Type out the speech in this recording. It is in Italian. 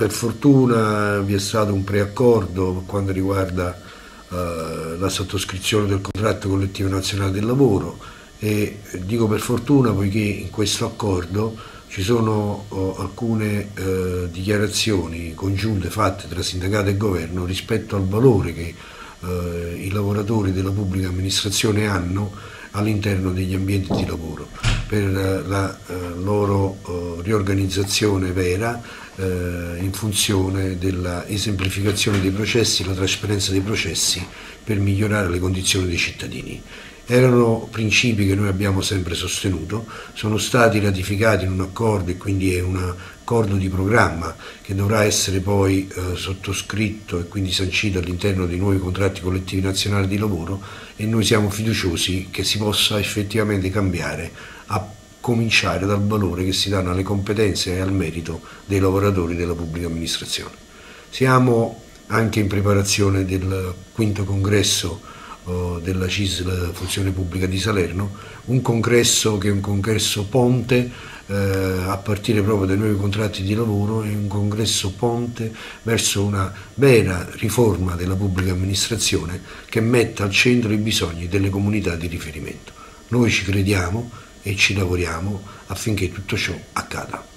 Per fortuna vi è stato un preaccordo per quanto riguarda la sottoscrizione del contratto collettivo nazionale del lavoro, e dico per fortuna poiché in questo accordo ci sono alcune dichiarazioni congiunte fatte tra sindacato e governo rispetto al valore che i lavoratori della pubblica amministrazione hanno all'interno degli ambienti di lavoro per la loro riorganizzazione vera in funzione della esemplificazione dei processi, la trasparenza dei processi per migliorare le condizioni dei cittadini. Erano principi che noi abbiamo sempre sostenuto, sono stati ratificati in un accordo e quindi è un accordo di programma che dovrà essere poi sottoscritto e quindi sancito all'interno dei nuovi contratti collettivi nazionali di lavoro, e noi siamo fiduciosi che si possa effettivamente cambiare, a cominciare dal valore che si danno alle competenze e al merito dei lavoratori della pubblica amministrazione. Siamo anche in preparazione del quinto congresso della CISL Funzione Pubblica di Salerno, un congresso che è un congresso ponte a partire proprio dai nuovi contratti di lavoro, e un congresso ponte verso una vera riforma della pubblica amministrazione che metta al centro i bisogni delle comunità di riferimento. Noi ci crediamo e ci lavoriamo affinché tutto ciò accada.